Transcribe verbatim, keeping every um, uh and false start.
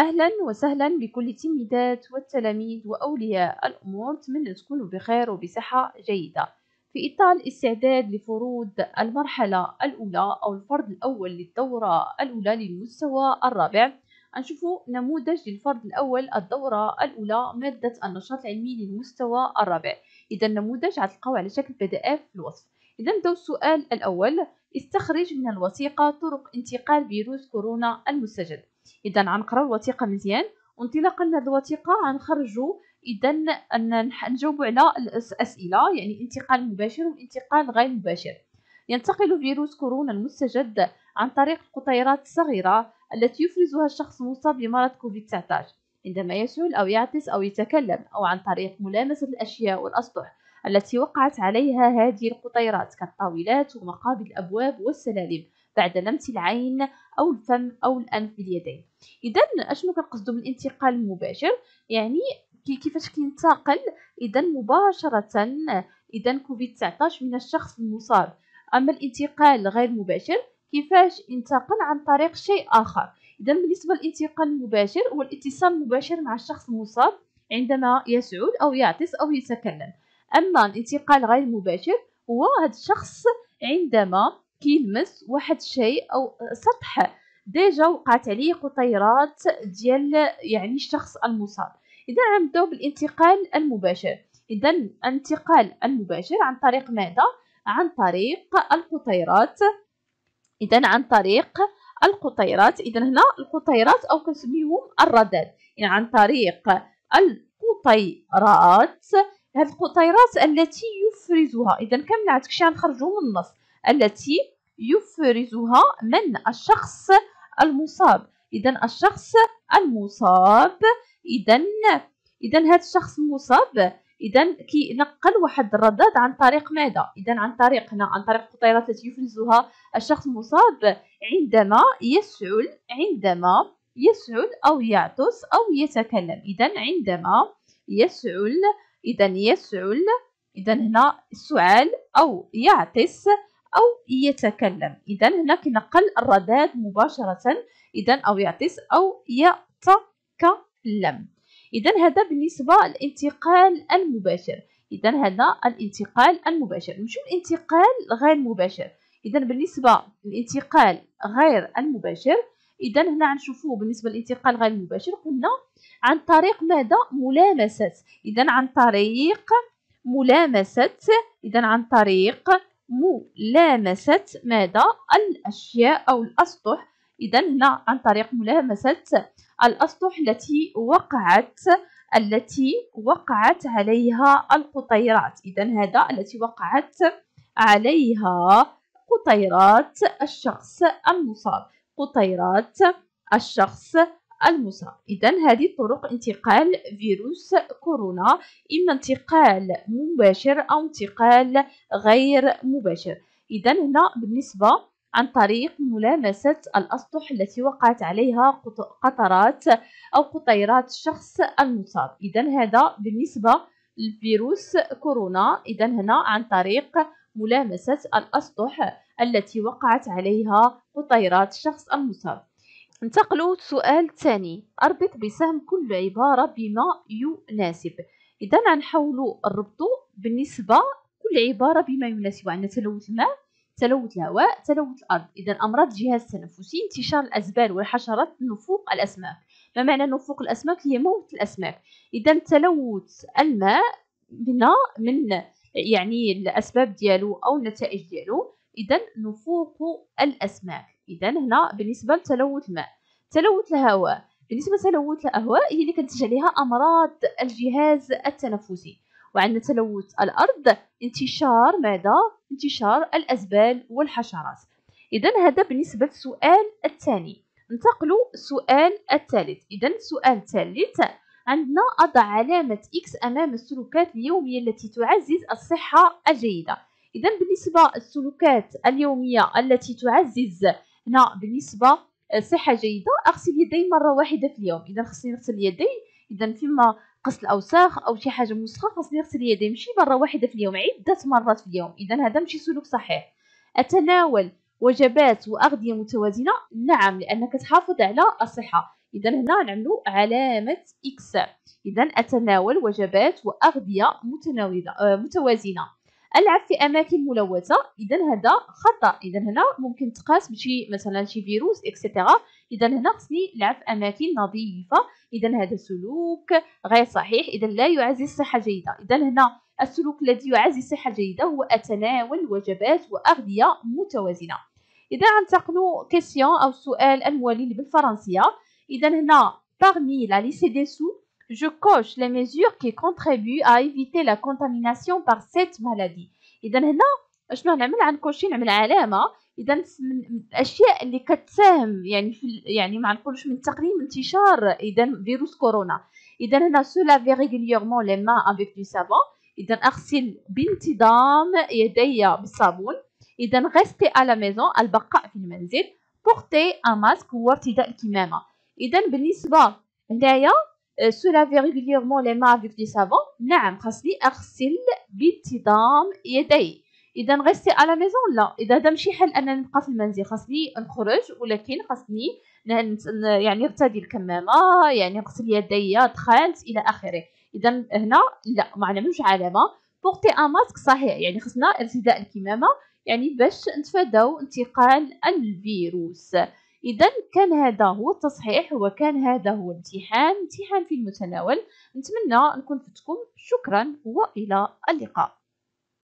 أهلا وسهلا بكل التلميذات والتلاميذ وأولياء الأمور، أتمنى تكونوا بخير وبصحة جيدة. في إطار الاستعداد لفروض المرحلة الأولى أو الفرض الأول للدورة الأولى للمستوى الرابع، نشوفوا نموذج للفرض الأول الدورة الأولى مادة النشاط العلمي للمستوى الرابع. إذا النموذج غتلقاوه على شكل بي دي إف في الوصف. إذا نبداو السؤال الأول، استخرج من الوثيقة طرق انتقال فيروس كورونا المستجد. إذا غنقراو الوثيقة مزيان، وانطلاقا من هذه الوثيقة غنخرجو إذا نجاوبو على الأسئلة، يعني انتقال مباشر وانتقال غير مباشر. ينتقل فيروس كورونا المستجد عن طريق القطيرات الصغيرة التي يفرزها الشخص المصاب بمرض كوفيد تسعة عشر عندما يسعل أو يعطس أو يتكلم، أو عن طريق ملامسة الأشياء والأسطح التي وقعت عليها هذه القطيرات كالطاولات ومقابل الأبواب والسلالم بعد لمس العين أو الفم أو الأنف باليدين. إذا أشنو كنقصدو بالانتقال المباشر؟ يعني كيفاش كينتقل إذا مباشرة إذا كوفيد تسعة عشر من الشخص المصاب. أما الانتقال غير مباشر كيفاش انتقل؟ عن طريق شيء آخر. إذا بالنسبة للانتقال المباشر هو الاتصال المباشر مع الشخص المصاب عندما يسعل أو يعطس أو يتكلم. أما الانتقال غير المباشر هو هذا الشخص عندما كيلمس واحد الشيء أو سطح ديجا وقعت عليه قطيرات ديال يعني الشخص المصاب. إذا غنبداو بالانتقال المباشر. إذا الانتقال المباشر عن طريق ماذا؟ عن طريق القطيرات. إذا عن طريق القطيرات. إذا هنا القطيرات أو كنسميهم الرذاذ، يعني عن طريق القطيرات، هذه القطيرات التي يفرزها. إذا كامل عاد كشي غنخرجو من النص، التي يفرزها من الشخص المصاب. إذا الشخص المصاب، إذا إذا هذا الشخص المصاب إذا كينقل واحد الرذاذ عن طريق ماذا؟ إذا عن طريق هنا عن طريق القطيرات التي يفرزها الشخص المصاب عندما يسعل عندما يسعل أو يعطس أو يتكلم. إذا عندما يسعل إذا يسعل إذا هنا السعال أو يعطس أو يتكلم. إذا هنا كينقل الرذاذ مباشرة، إذا أو يعطس أو يتكلم. إذا هذا بالنسبة للانتقال المباشر. إذا هذا الانتقال المباشر. نمشيو الانتقال غير مباشر. إذا بالنسبة للانتقال غير المباشر، إذا هنا غنشوفوه بالنسبة للانتقال غير المباشر قلنا عن طريق ماذا؟ ملامسة. إذا عن طريق ملامسة. إذا عن طريق ملامسة ماذا؟ الأشياء أو الأسطح. إذا هنا عن طريق ملامسة الأسطح التي وقعت التي وقعت عليها القطيرات. إذا هذا التي وقعت عليها قطيرات الشخص المصاب، قطيرات الشخص المصاب. إذا هذه طرق انتقال فيروس كورونا، إما انتقال مباشر أو انتقال غير مباشر. إذا هنا بالنسبة عن طريق ملامسة الأسطح التي وقعت عليها قطرات أو قطيرات الشخص المصاب. إذا هذا بالنسبة لفيروس كورونا. إذا هنا عن طريق ملامسة الأسطح التي وقعت عليها قطيرات الشخص المصاب. انتقلوا السؤال الثاني، أربط بسهم كل عبارة بما يناسب. إذا غنحاولوا نربطو بالنسبة كل عبارة بما يناسب. عندنا تلوث الماء، تلوث الهواء، تلوث الأرض. إذا أمراض الجهاز التنفسي، انتشار الأزبال والحشرات، نفوق الأسماك. ما معنى نفوق الأسماك؟ هي موت الأسماك. إذا تلوث الماء هنا من يعني الأسباب ديالو أو النتائج ديالو. إذا نفوق الأسماك. إذا هنا بالنسبة لتلوث الماء. تلوث الهواء، بالنسبة لتلوث الهواء هي اللي كنتج عليها أمراض الجهاز التنفسي. وعندنا تلوث الأرض، انتشار ماذا؟ انتشار الأزبال والحشرات. إذا هذا بالنسبة للسؤال الثاني. ننتقلوا السؤال الثالث. إذا السؤال الثالث عندنا أضع علامة إكس أمام السلوكات اليومية التي تعزز الصحة الجيدة. إذا بالنسبة للسلوكات اليومية التي تعزز هنا بالنسبة صحة جيدة، أغسل يدي مرة واحدة في اليوم. إذا خصني نغسل يدي، إذا فيما غسل أوساخ أو شي حاجة مسخة خصني نغسل يدي ماشي مرة واحدة في اليوم، عدة مرات في اليوم. إذا هذا ماشي سلوك صحيح. أتناول وجبات وأغذية متوازنة، نعم، لأنك تحافظ على الصحة. إذا هنا نعملو علامة إكس. إذا أتناول وجبات وأغذية متوازنة. ألعب في أماكن ملوثة. إذا هذا خطأ. إذا هنا ممكن تقاس بشي مثلا شي فيروس إكسترا. إذا هنا خصني نلعب في أماكن نظيفة. إذا هذا سلوك غير صحيح. إذا لا يعزز الصحة الجيدة. إذا هنا السلوك الذي يعزز الصحة الجيدة هو أتناول وجبات وأغذية متوازنة. إذا غنتقلو كيسيون أو سؤال الموالي بالفرنسية. إذا هنا parmi la liste des sous je coche les mesures qui contribuent à éviter la contamination par cette maladie. إذا هنا شنو نعمل؟ غنكوشي نعمل علامة. إذا من الأشياء اللي كتساهم يعني في يعني ما نقولوش من تقليل انتشار إذا فيروس كورونا. إذا هنا se laver régulièrement les mains avec du savon. إذا أغسل بانتظام يدي بالصابون. إذا rester à la maison البقاء في المنزل. porter un masque هو ارتداء الكمامة. إذا بالنسبة هنايا se laver régulièrement les mains avec du savon، نعم خاصني أغسل بانتظام يدي. إذا rester à la maison لا. إذا هذا ماشي حل أنني نبقى في المنزل، خاصني نخرج ولكن خاصني يعني نرتدي الكمامة، يعني نغسل يدي، دخلت إلى آخره. إذا هنا لا ما نعملوش علامة. porter un masque صحيح، يعني خصنا ارتداء الكمامة يعني باش نتفاداو انتقال الفيروس. إذا كان هذا هو التصحيح وكان هذا هو امتحان امتحان في المتناول. نتمنى نكون فدتكم، شكرا وإلى اللقاء.